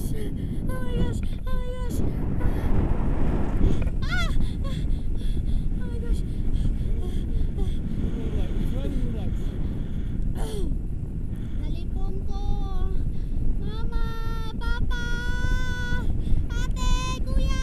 yes, oh yes, oh yes. Ah! Oh my gosh. Relax. Nalipong ko. Mama, Papa, Ate, Kuya.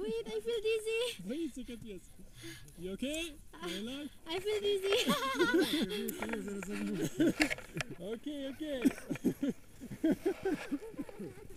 Wait, I feel dizzy. Wait, you can't guess. You okay? I feel dizzy. Okay, okay.